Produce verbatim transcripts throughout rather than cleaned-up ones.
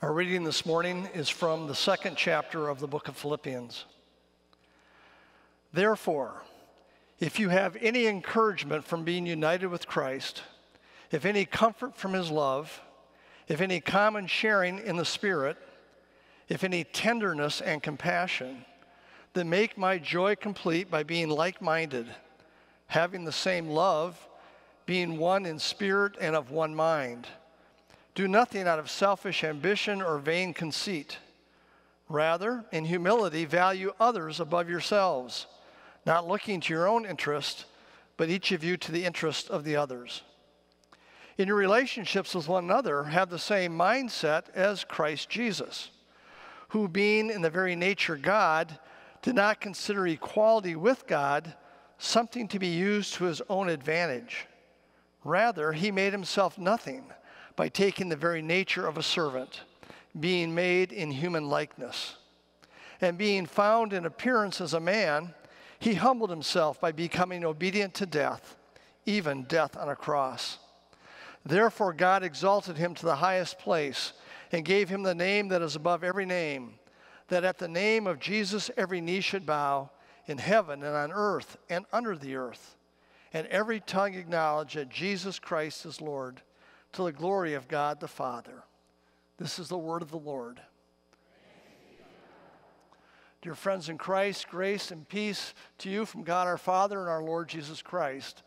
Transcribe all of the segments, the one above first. Our reading this morning is from the second chapter of the book of Philippians. Therefore, if you have any encouragement from being united with Christ, if any comfort from his love, if any common sharing in the Spirit, if any tenderness and compassion, then make my joy complete by being like-minded, having the same love, being one in spirit and of one mind. Do nothing out of selfish ambition or vain conceit. Rather, in humility, value others above yourselves, not looking to your own interest, but each of you to the interest of the others. In your relationships with one another, have the same mindset as Christ Jesus, who, being in the very nature God, did not consider equality with God something to be used to his own advantage. Rather, he made himself nothing, by taking the very nature of a servant, being made in human likeness. And being found in appearance as a man, he humbled himself by becoming obedient to death, even death on a cross. Therefore God exalted him to the highest place and gave him the name that is above every name, that at the name of Jesus every knee should bow, in heaven and on earth and under the earth, and every tongue acknowledge that Jesus Christ is Lord, to the glory of God the Father. This is the word of the Lord. Dear friends in Christ, grace and peace to you from God our Father and our Lord Jesus Christ.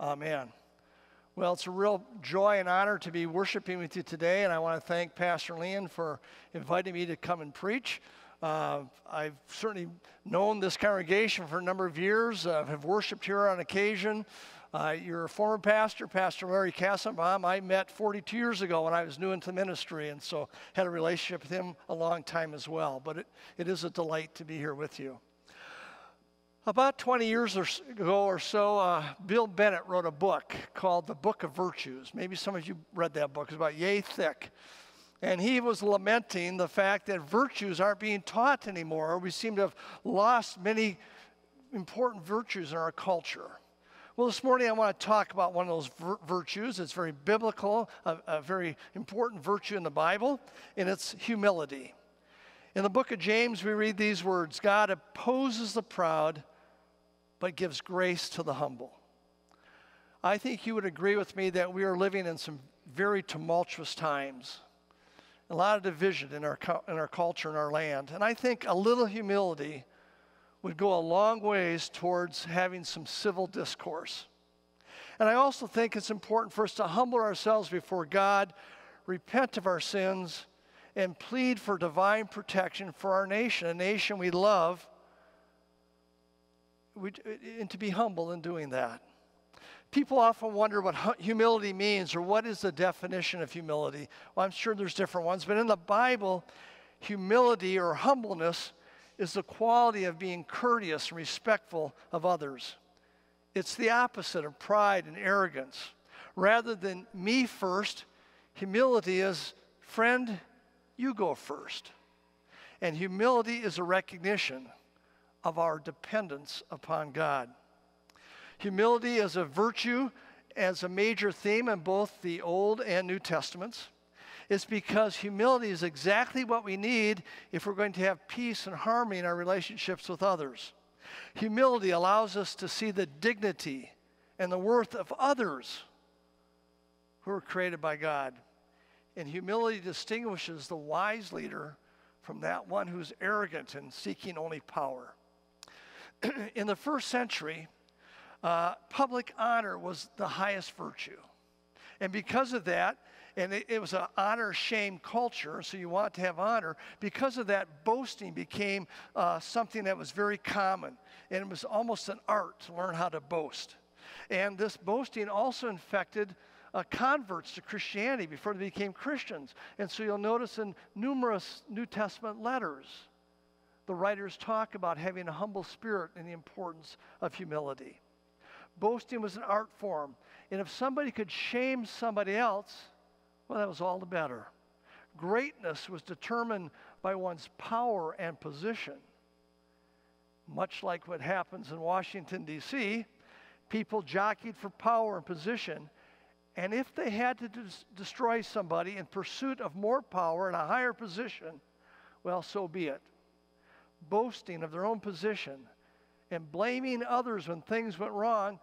Amen. Well, it's a real joy and honor to be worshiping with you today, and I want to thank Pastor Leon for inviting me to come and preach. Uh, I've certainly known this congregation for a number of years. I uh, have worshiped here on occasion. Uh, your former pastor, Pastor Larry Kassenbaum, I met forty-two years ago when I was new into ministry, and so had a relationship with him a long time as well. But it, it is a delight to be here with you. About twenty years or so, ago or so, uh, Bill Bennett wrote a book called The Book of Virtues. Maybe some of you read that book. It's about yay thick. And he was lamenting the fact that virtues aren't being taught anymore. We seem to have lost many important virtues in our culture. Well, this morning I want to talk about one of those vir virtues. It's very biblical, a, a very important virtue in the Bible, and it's humility. In the book of James, we read these words, God opposes the proud, but gives grace to the humble. I think you would agree with me that we are living in some very tumultuous times, a lot of division in our, in our culture and our land, and I think a little humility would go a long ways towards having some civil discourse. And I also think it's important for us to humble ourselves before God, repent of our sins, and plead for divine protection for our nation, a nation we love, and to be humble in doing that. People often wonder what humility means or what is the definition of humility. Well, I'm sure there's different ones, but in the Bible, humility or humbleness is the quality of being courteous and respectful of others. It's the opposite of pride and arrogance. Rather than me first, humility is, friend, you go first. And humility is a recognition of our dependence upon God. Humility is a virtue as a major theme in both the Old and New Testaments. It's because humility is exactly what we need if we're going to have peace and harmony in our relationships with others. Humility allows us to see the dignity and the worth of others who are created by God. And humility distinguishes the wise leader from that one who's arrogant and seeking only power. In the first century, uh, public honor was the highest virtue. And because of that, and it was an honor-shame culture, so you want to have honor. Because of that, boasting became uh, something that was very common, and it was almost an art to learn how to boast. And this boasting also infected uh, converts to Christianity before they became Christians. And so you'll notice in numerous New Testament letters, the writers talk about having a humble spirit and the importance of humility. Boasting was an art form, and if somebody could shame somebody else, well, that was all the better. Greatness was determined by one's power and position. Much like what happens in Washington, D C, people jockeyed for power and position, And if they had to des- destroy somebody in pursuit of more power and a higher position, well, so be it. Boasting of their own position and blaming others when things went wrong,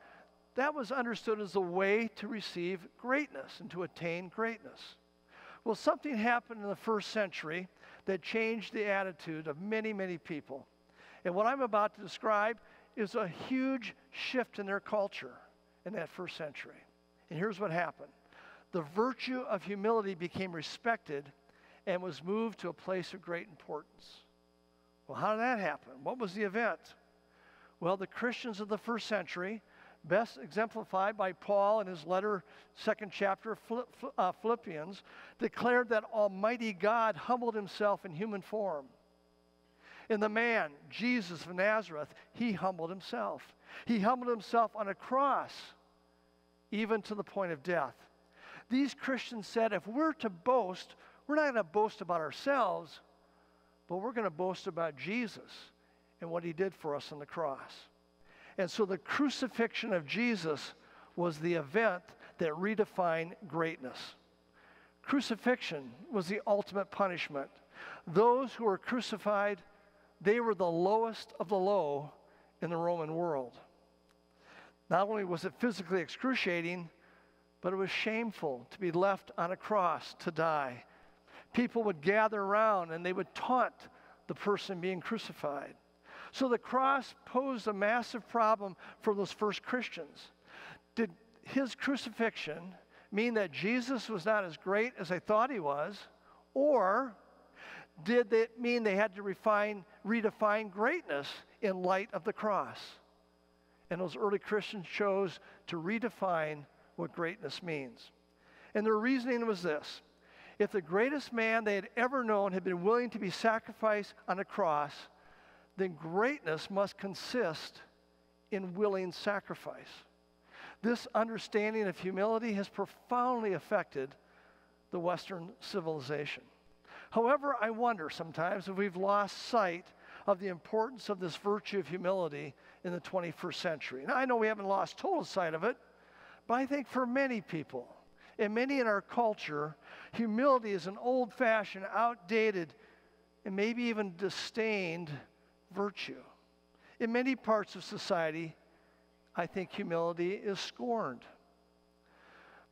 that was understood as the way to receive greatness and to attain greatness. Well, something happened in the first century that changed the attitude of many, many people. And what I'm about to describe is a huge shift in their culture in that first century. And here's what happened. The virtue of humility became respected and was moved to a place of great importance. Well, how did that happen? What was the event? Well, the Christians of the first century, best exemplified by Paul in his letter, second chapter of Philippians, declared that Almighty God humbled himself in human form. In the man, Jesus of Nazareth, he humbled himself. He humbled himself on a cross, even to the point of death. These Christians said, if we're to boast, we're not going to boast about ourselves, but we're going to boast about Jesus and what he did for us on the cross. And so the crucifixion of Jesus was the event that redefined greatness. Crucifixion was the ultimate punishment. Those who were crucified, they were the lowest of the low in the Roman world. Not only was it physically excruciating, but it was shameful to be left on a cross to die. People would gather around and they would taunt the person being crucified. So the cross posed a massive problem for those first Christians. Did his crucifixion mean that Jesus was not as great as they thought he was, or did it mean they had to refine, redefine greatness in light of the cross? And those early Christians chose to redefine what greatness means. And their reasoning was this: if the greatest man they had ever known had been willing to be sacrificed on a cross, then greatness must consist in willing sacrifice. This understanding of humility has profoundly affected the Western civilization. However, I wonder sometimes if we've lost sight of the importance of this virtue of humility in the twenty-first century. Now, I know we haven't lost total sight of it, but I think for many people, and many in our culture, humility is an old-fashioned, outdated, and maybe even disdained virtue. In many parts of society, I think humility is scorned.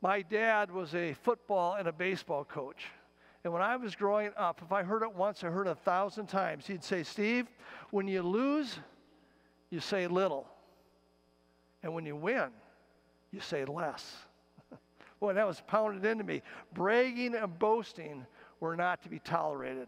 My dad was a football and a baseball coach. And when I was growing up, if I heard it once, I heard it a thousand times. He'd say, "Steve, when you lose, you say little. And when you win, you say less." Boy, that was pounded into me. Bragging and boasting were not to be tolerated.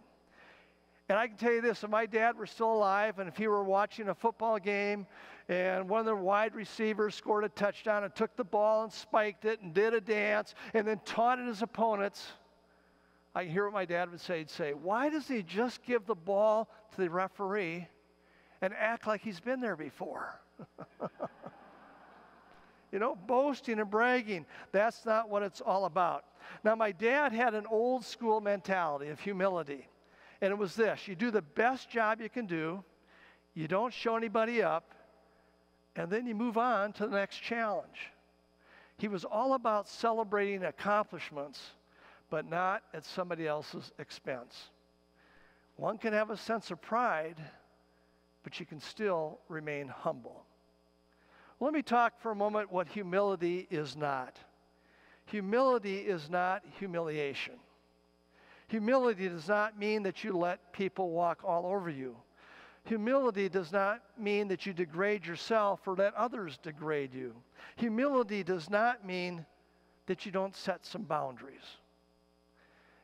And I can tell you this, if my dad were still alive and if he were watching a football game and one of the wide receivers scored a touchdown and took the ball and spiked it and did a dance and then taunted his opponents, I hear what my dad would say. He'd say, "Why doesn't he just give the ball to the referee and act like he's been there before?" You know, boasting and bragging, that's not what it's all about. Now, my dad had an old school mentality of humility, and it was this: you do the best job you can do, you don't show anybody up, and then you move on to the next challenge. He was all about celebrating accomplishments, but not at somebody else's expense. One can have a sense of pride, but you can still remain humble. Let me talk for a moment what humility is not. Humility is not humiliation. Humility does not mean that you let people walk all over you. Humility does not mean that you degrade yourself or let others degrade you. Humility does not mean that you don't set some boundaries.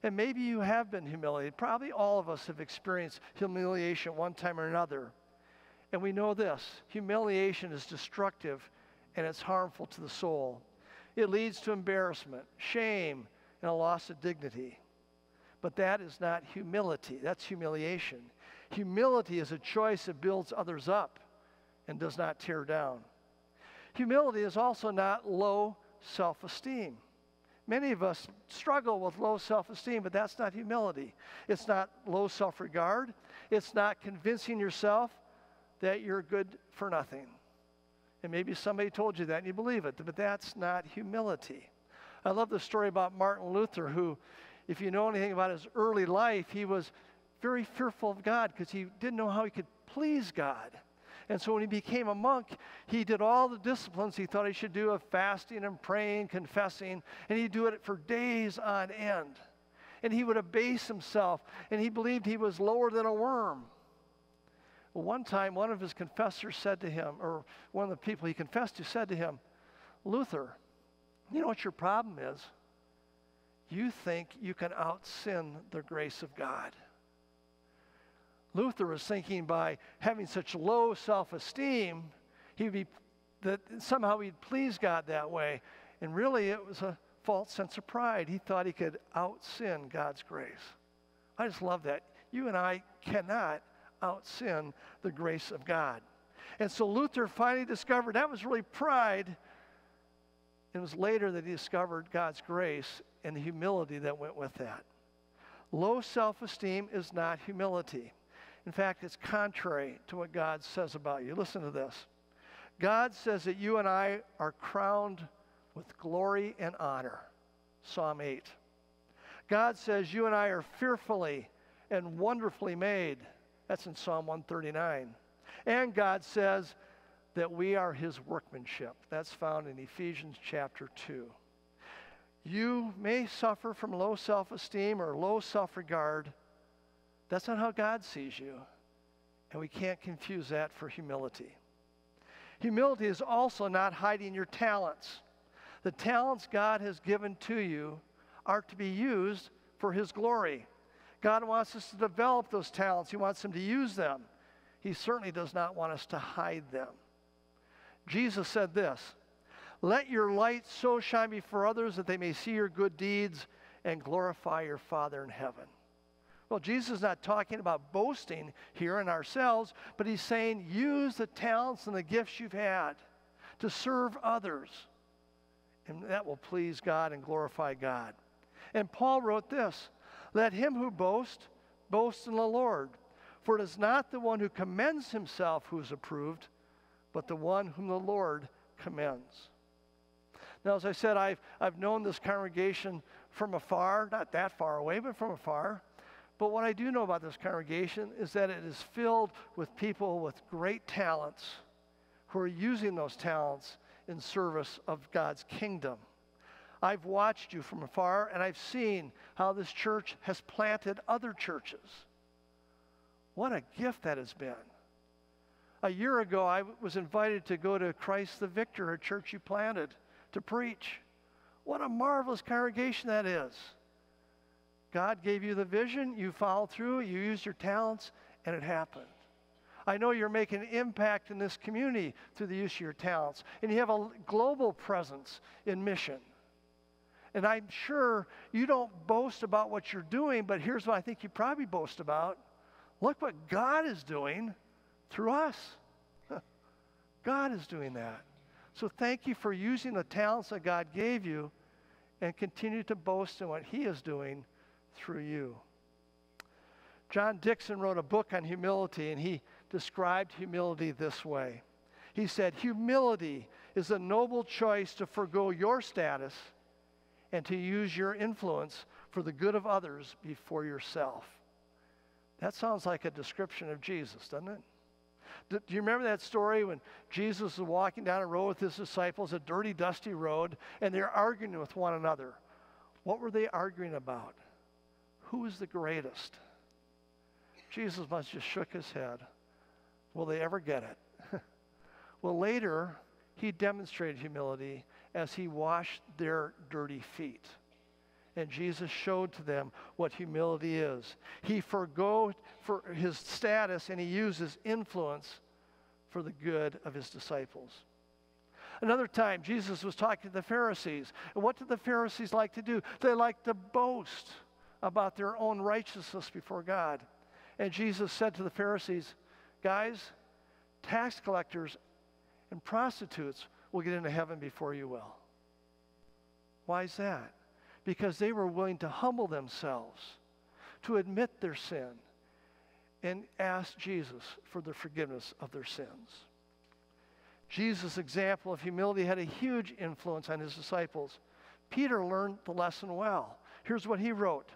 And maybe you have been humiliated. Probably all of us have experienced humiliation one time or another. And we know this: humiliation is destructive and it's harmful to the soul. It leads to embarrassment, shame, and a loss of dignity. But that is not humility. That's humiliation. Humility is a choice that builds others up and does not tear down. Humility is also not low self-esteem. Many of us struggle with low self-esteem, but that's not humility. It's not low self-regard. It's not convincing yourself that you're good for nothing. And maybe somebody told you that and you believe it, but that's not humility. I love the story about Martin Luther, who, if you know anything about his early life, he was very fearful of God because he didn't know how he could please God. And so when he became a monk, he did all the disciplines he thought he should do of fasting and praying, confessing, and he'd do it for days on end. And he would abase himself, and he believed he was lower than a worm. Well, one time, one of his confessors said to him, or one of the people he confessed to said to him, "Luther, you know what your problem is? You think you can out-sin the grace of God." Luther was thinking by having such low self-esteem, he'd be, that somehow he'd please God that way. And really, it was a false sense of pride. He thought he could out-sin God's grace. I just love that. You and I cannot out-sin the grace of God. And so Luther finally discovered that was really pride. It was later that he discovered God's grace and the humility that went with that. Low self-esteem is not humility. In fact, it's contrary to what God says about you. Listen to this. God says that you and I are crowned with glory and honor. Psalm eight. God says you and I are fearfully and wonderfully made. That's in Psalm one thirty-nine. And God says that we are his workmanship. That's found in Ephesians chapter two. You may suffer from low self-esteem or low self-regard. That's not how God sees you, and we can't confuse that for humility. Humility is also not hiding your talents. The talents God has given to you are to be used for his glory. God wants us to develop those talents. He wants them to use them. He certainly does not want us to hide them. Jesus said this, "Let your light so shine before others that they may see your good deeds and glorify your Father in heaven." Well, Jesus is not talking about boasting here in ourselves, but he's saying use the talents and the gifts you've had to serve others, and that will please God and glorify God. And Paul wrote this, "Let him who boasts, boast in the Lord, for it is not the one who commends himself who is approved, but the one whom the Lord commends." Now, as I said, I've, I've known this congregation from afar, not that far away, but from afar. But what I do know about this congregation is that it is filled with people with great talents who are using those talents in service of God's kingdom. I've watched you from afar, and I've seen how this church has planted other churches. What a gift that has been. A year ago, I was invited to go to Christ the Victor, a church you planted, to preach. What a marvelous congregation that is. God gave you the vision, you followed through, you used your talents, and it happened. I know you're making an impact in this community through the use of your talents, and you have a global presence in mission. And I'm sure you don't boast about what you're doing, but here's what I think you probably boast about. Look what God is doing through us. God is doing that. So thank you for using the talents that God gave you, and continue to boast in what he is doing through you. John Dixon wrote a book on humility, and he described humility this way. He said, "Humility is a noble choice to forgo your status and to use your influence for the good of others before yourself." That sounds like a description of Jesus, doesn't it? Do you remember that story when Jesus was walking down a road with his disciples, a dirty, dusty road, and they're arguing with one another? What were they arguing about? Who is the greatest? Jesus must have just shook his head. Will they ever get it? Well, later, he demonstrated humility as he washed their dirty feet. And Jesus showed to them what humility is. He forgo for his status, and he used his influence for the good of his disciples. Another time, Jesus was talking to the Pharisees. And what did the Pharisees like to do? They like to boast about their own righteousness before God. And Jesus said to the Pharisees, "Guys, tax collectors and prostitutes will get into heaven before you will." Why is that? Because they were willing to humble themselves, to admit their sin, and ask Jesus for the forgiveness of their sins. Jesus' example of humility had a huge influence on his disciples. Peter learned the lesson well. Here's what he wrote.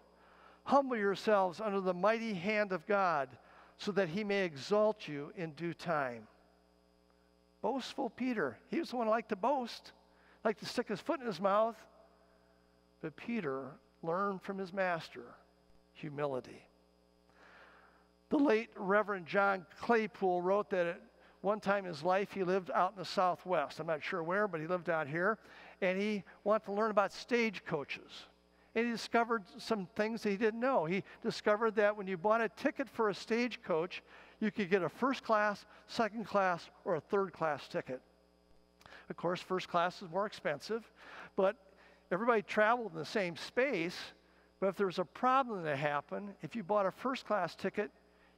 Humble yourselves under the mighty hand of God so that he may exalt you in due time. Boastful Peter. He was the one who liked to boast, liked to stick his foot in his mouth. But Peter learned from his master humility. The late Reverend John Claypool wrote that at one time in his life he lived out in the Southwest. I'm not sure where, but he lived out here. And he wanted to learn about stagecoaches. And he discovered some things that he didn't know. He discovered that when you bought a ticket for a stagecoach, you could get a first class, second class, or a third class ticket. Of course, first class is more expensive, but everybody traveled in the same space. But if there was a problem that happened, if you bought a first class ticket,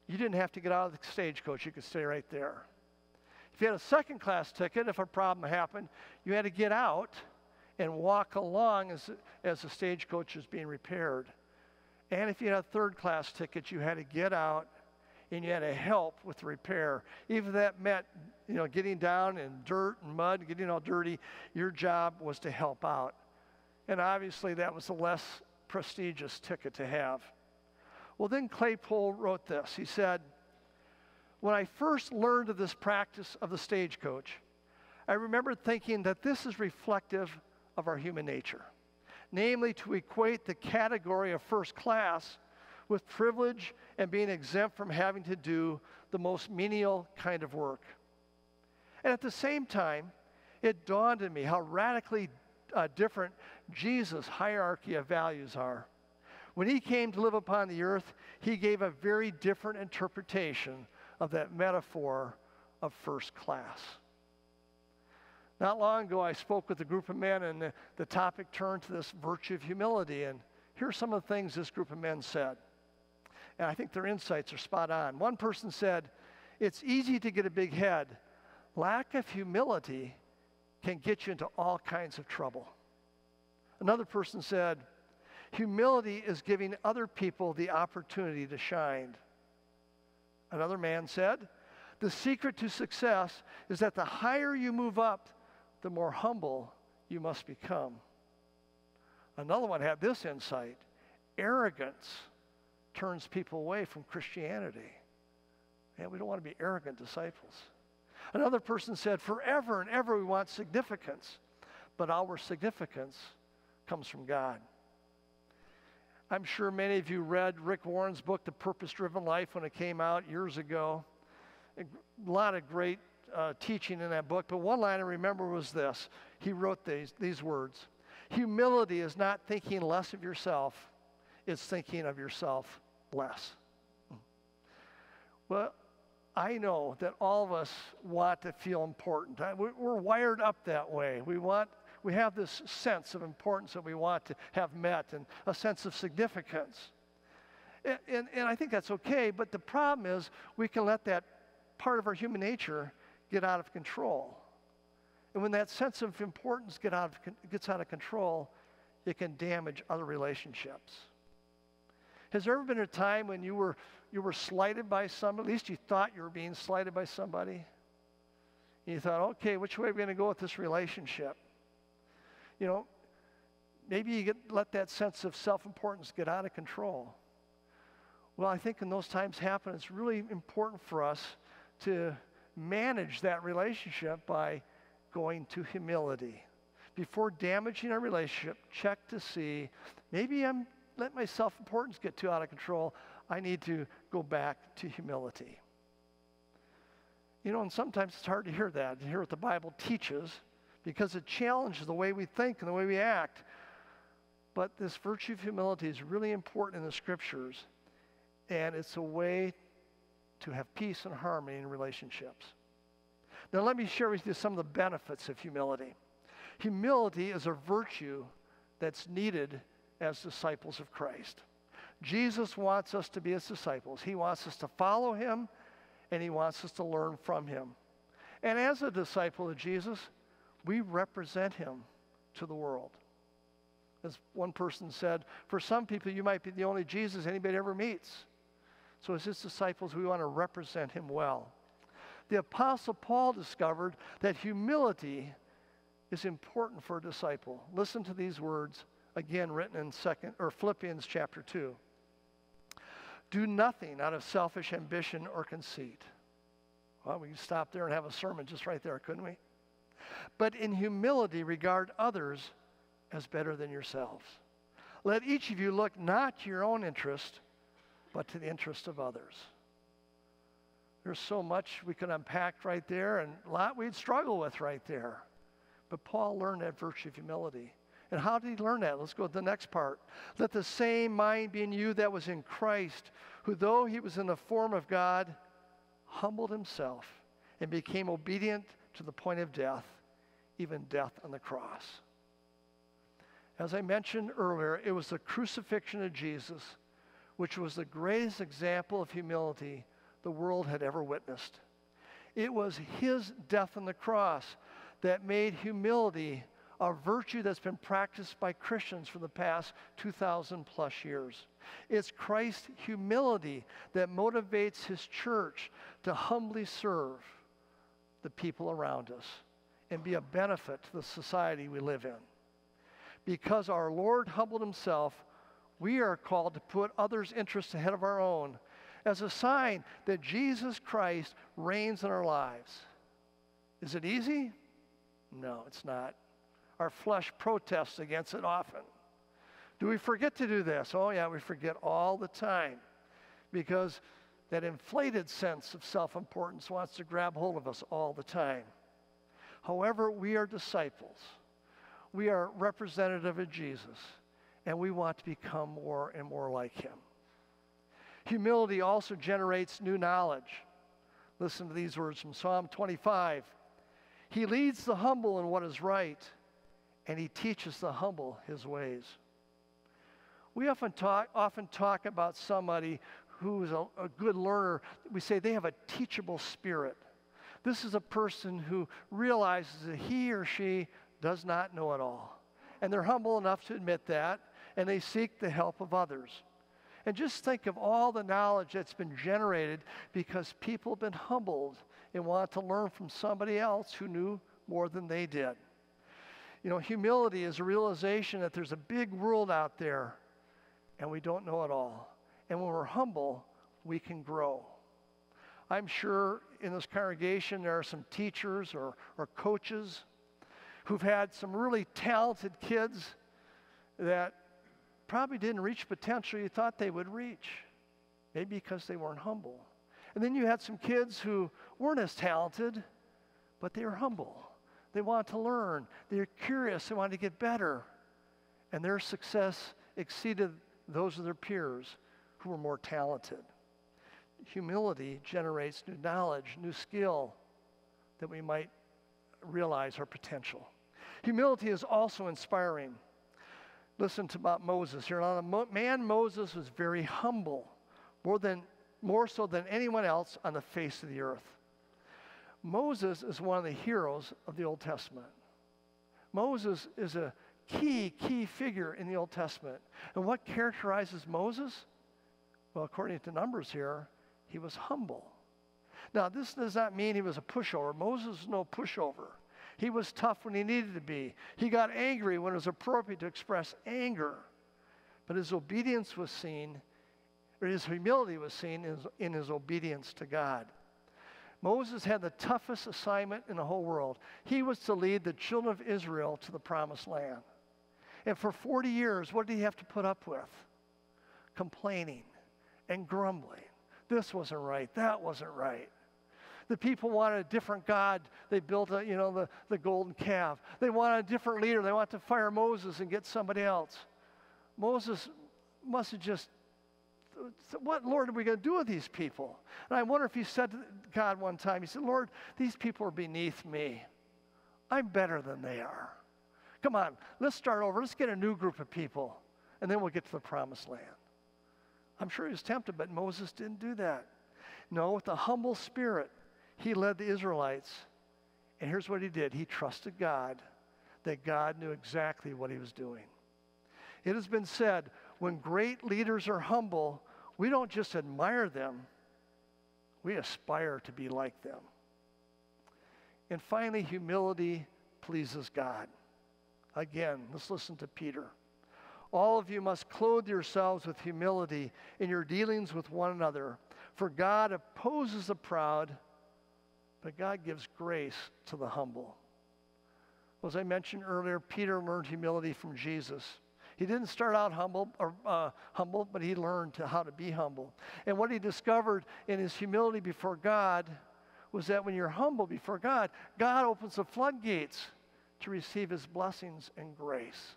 you didn't have to get out of the stagecoach. You could stay right there. If you had a second class ticket, if a problem happened, you had to get out and walk along as, as the stagecoach is being repaired. And if you had a third-class ticket, you had to get out and you had to help with the repair. Even if that meant, you know, getting down in dirt and mud, getting all dirty, your job was to help out. And obviously that was a less prestigious ticket to have. Well, then Claypool wrote this. He said, when I first learned of this practice of the stagecoach, I remember thinking that this is reflective of our human nature, namely to equate the category of first class with privilege and being exempt from having to do the most menial kind of work. And at the same time, it dawned on me how radically uh, different Jesus' hierarchy of values are. When he came to live upon the earth, he gave a very different interpretation of that metaphor of first class. Not long ago, I spoke with a group of men, and the, the topic turned to this virtue of humility. And here are some of the things this group of men said. And I think their insights are spot on. One person said, it's easy to get a big head. Lack of humility can get you into all kinds of trouble. Another person said, humility is giving other people the opportunity to shine. Another man said, the secret to success is that the higher you move up, the more humble you must become. Another one had this insight. Arrogance turns people away from Christianity. And we don't want to be arrogant disciples. Another person said, forever and ever we want significance, but our significance comes from God. I'm sure many of you read Rick Warren's book, The Purpose Driven Life, when it came out years ago. A lot of great Uh, teaching in that book, but one line I remember was this. He wrote these, these words. Humility is not thinking less of yourself, it's thinking of yourself less. Well, I know that all of us want to feel important. We're, we're wired up that way. We want, we have this sense of importance that we want to have met and a sense of significance. And, and, and I think that's okay, but the problem is we can let that part of our human nature get out of control. And when that sense of importance get out of, gets out of control, it can damage other relationships. Has there ever been a time when you were, you were slighted by somebody, at least you thought you were being slighted by somebody? And you thought, okay, which way are we going to go with this relationship? You know, maybe you get, let that sense of self-importance get out of control. Well, I think when those times happen, it's really important for us to manage that relationship by going to humility. Before damaging our relationship, check to see, maybe I'm letting my self-importance get too out of control. I need to go back to humility. You know, and sometimes it's hard to hear that, to hear what the Bible teaches, because it challenges the way we think and the way we act. But this virtue of humility is really important in the Scriptures, and it's a way to have peace and harmony in relationships. Now let me share with you some of the benefits of humility. Humility is a virtue that's needed as disciples of Christ. Jesus wants us to be his disciples. He wants us to follow him, and he wants us to learn from him. And as a disciple of Jesus, we represent him to the world. As one person said, for some people you might be the only Jesus anybody ever meets. So as his disciples, we want to represent him well. The Apostle Paul discovered that humility is important for a disciple. Listen to these words, again written in second or Philippians chapter two. Do nothing out of selfish ambition or conceit. Well, we could stop there and have a sermon just right there, couldn't we? But in humility regard others as better than yourselves. Let each of you look not to your own interest, but to the interest of others. There's so much we could unpack right there, and a lot we'd struggle with right there. But Paul learned that virtue of humility. And how did he learn that? Let's go to the next part. Let the same mind be in you that was in Christ, who though he was in the form of God, humbled himself and became obedient to the point of death, even death on the cross. As I mentioned earlier, it was the crucifixion of Jesus, which was the greatest example of humility the world had ever witnessed. It was his death on the cross that made humility a virtue that's been practiced by Christians for the past two thousand plus years. It's Christ's humility that motivates his church to humbly serve the people around us and be a benefit to the society we live in. Because our Lord humbled himself, we are called to put others' interests ahead of our own as a sign that Jesus Christ reigns in our lives. Is it easy? No, it's not. Our flesh protests against it often. Do we forget to do this? Oh yeah, we forget all the time, because that inflated sense of self-importance wants to grab hold of us all the time. However, we are disciples. We are representative of Jesus, and we want to become more and more like him. Humility also generates new knowledge. Listen to these words from Psalm twenty-five. He leads the humble in what is right, and he teaches the humble his ways. We often talk, often talk about somebody who is a, a good learner. We say they have a teachable spirit. This is a person who realizes that he or she does not know it all. And they're humble enough to admit that, and they seek the help of others. And just think of all the knowledge that's been generated because people have been humbled and want to learn from somebody else who knew more than they did. You know, humility is a realization that there's a big world out there, and we don't know it all. And when we're humble, we can grow. I'm sure in this congregation there are some teachers or, or coaches who've had some really talented kids that probably didn't reach potential you thought they would reach, maybe because they weren't humble. And then you had some kids who weren't as talented, but they were humble. They want to learn. They're curious. They want to get better. And their success exceeded those of their peers who were more talented. Humility generates new knowledge, new skill, that we might realize our potential. Humility is also inspiring. Listen to about Moses here. On a man, Moses was very humble, more than, more so than anyone else on the face of the earth. Moses is one of the heroes of the Old Testament. Moses is a key, key figure in the Old Testament. And what characterizes Moses? Well, according to Numbers here, he was humble. Now, this does not mean he was a pushover. Moses was no pushover. He was tough when he needed to be. He got angry when it was appropriate to express anger. But his obedience was seen, or his humility was seen in his, in his obedience to God. Moses had the toughest assignment in the whole world. He was to lead the children of Israel to the promised land. And for forty years, what did he have to put up with? Complaining and grumbling. This wasn't right. That wasn't right. The people wanted a different God. They built a, you know, the, the golden calf. They wanted a different leader. They wanted to fire Moses and get somebody else. Moses must have just, what, Lord, are we going to do with these people? And I wonder if he said to God one time, he said, Lord, these people are beneath me. I'm better than they are. Come on, let's start over. Let's get a new group of people, and then we'll get to the promised land. I'm sure he was tempted, but Moses didn't do that. No, with a humble spirit, he led the Israelites. And here's what he did. He trusted God, that God knew exactly what he was doing. It has been said, when great leaders are humble, we don't just admire them, we aspire to be like them. And finally, humility pleases God. Again, let's listen to Peter. All of you must clothe yourselves with humility in your dealings with one another, for God opposes the proud, but God gives grace to the humble. Well, as I mentioned earlier, Peter learned humility from Jesus. He didn't start out humble, or, uh, humble, but he learned to, how to be humble. And what he discovered in his humility before God was that when you're humble before God, God opens the floodgates to receive his blessings and grace.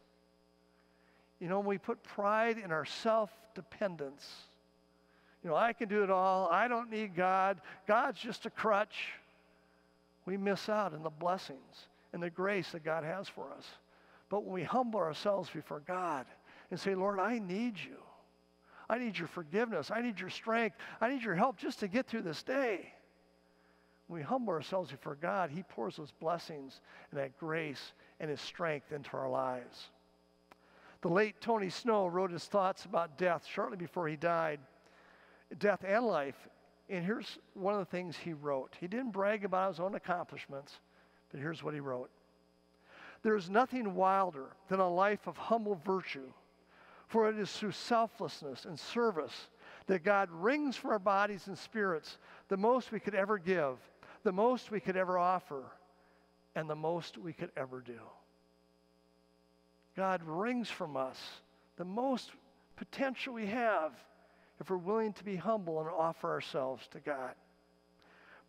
You know, when we put pride in our self-dependence, you know, I can do it all, I don't need God, God's just a crutch, we miss out on the blessings and the grace that God has for us. But when we humble ourselves before God and say, Lord, I need you. I need your forgiveness. I need your strength. I need your help just to get through this day. When we humble ourselves before God, he pours those blessings and that grace and his strength into our lives. The late Tony Snow wrote his thoughts about death shortly before he died, death and life. And here's one of the things he wrote. He didn't brag about his own accomplishments, but here's what he wrote. There is nothing wilder than a life of humble virtue, for it is through selflessness and service that God wrings from our bodies and spirits the most we could ever give, the most we could ever offer, and the most we could ever do. God wrings from us the most potential we have if we're willing to be humble and offer ourselves to God.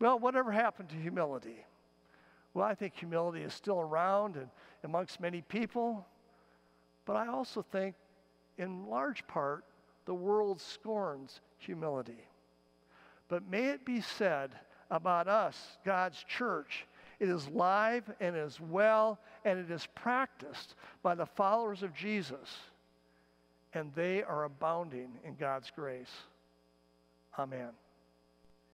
Well, whatever happened to humility? Well, I think humility is still around and amongst many people, but I also think in large part the world scorns humility. But may it be said about us, God's church, it is live and it is well and it is practiced by the followers of Jesus, and they are abounding in God's grace. Amen.